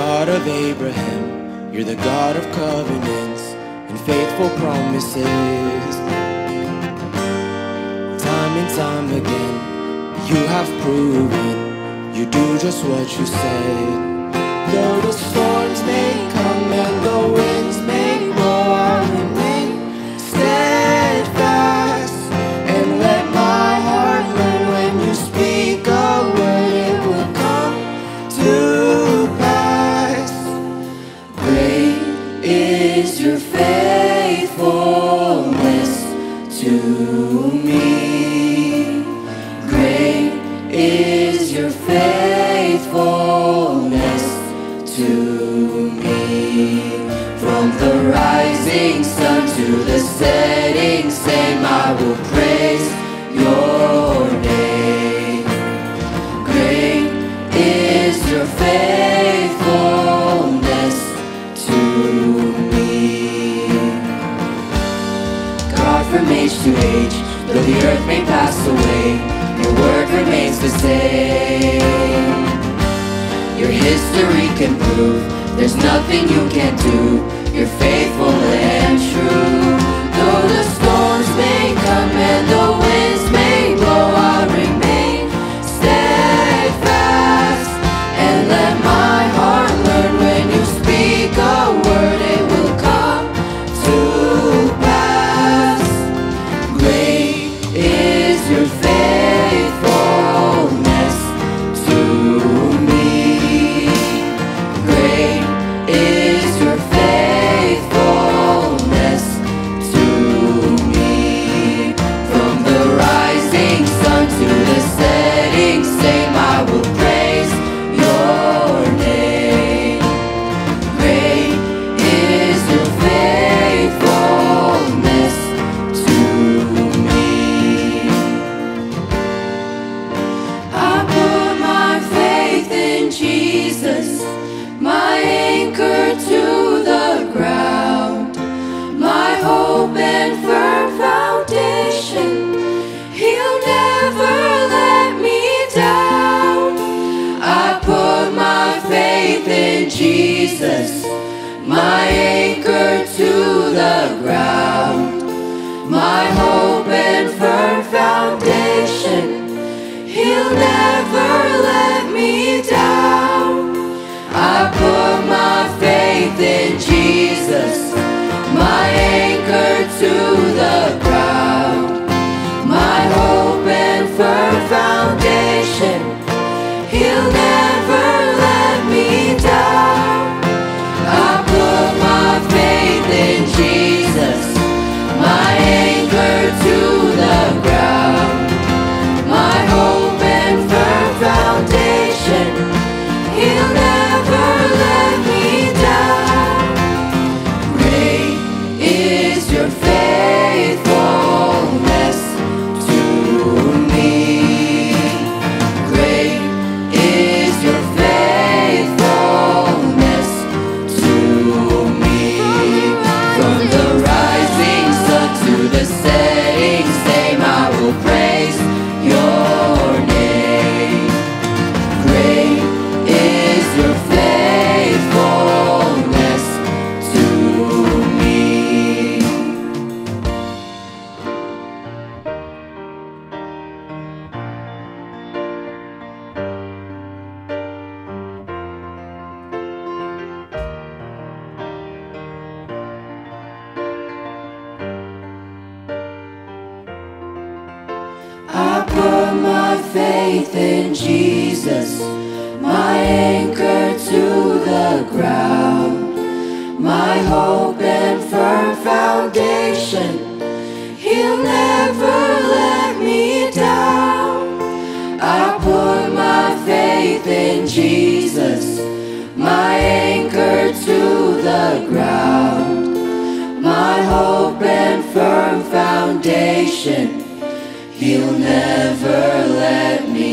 God of Abraham, you're the God of covenants and faithful promises. Time and time again, you have proven you do just what you said. Though the storms may come and the winds may blow, I remain steadfast, and let my heart learn when you speak a word, it will come to pass. Great is your faithfulness to me. Great is your faithfulness to me. From the rising sun to the setting same, I will praise your name. Great is your faithfulness to me. God, from age to age, though the earth may pass away, your word remains the same. Your history can prove there's nothing you can't do, you're faithful and true. Though the storms may come and the winds may blow, I remain steadfast, and let my heart learn when you speak a word, it will come to pass. Great is your faithfulness to me. Great is your faithfulness to me. From the rising sun to the setting same, I will praise your name. Great is your faithfulness to me. I put my faith in Jesus, my anchor to the ground, my hope and firm foundation. He'll never let me down. I put my faith in Jesus, my anchor to the ground, my hope and firm foundation. He'll never let me down. I put my faith in Jesus, my anchor to the ground, my hope and firm foundation. He'll never let me down. I put my faith in Jesus, my anchor to the ground, my hope and firm foundation. He'll never let me down. Great is your faithfulness to me. Great is your faithfulness to me. From the rising sun to the setting same, I will praise your name. Great is your faithfulness to me. I put my faith in Jesus, my anchor to the ground, my hope and firm foundation. He'll never let me down. I put my faith in Jesus, my anchor to the ground, my hope and firm foundation. He'll never let me down.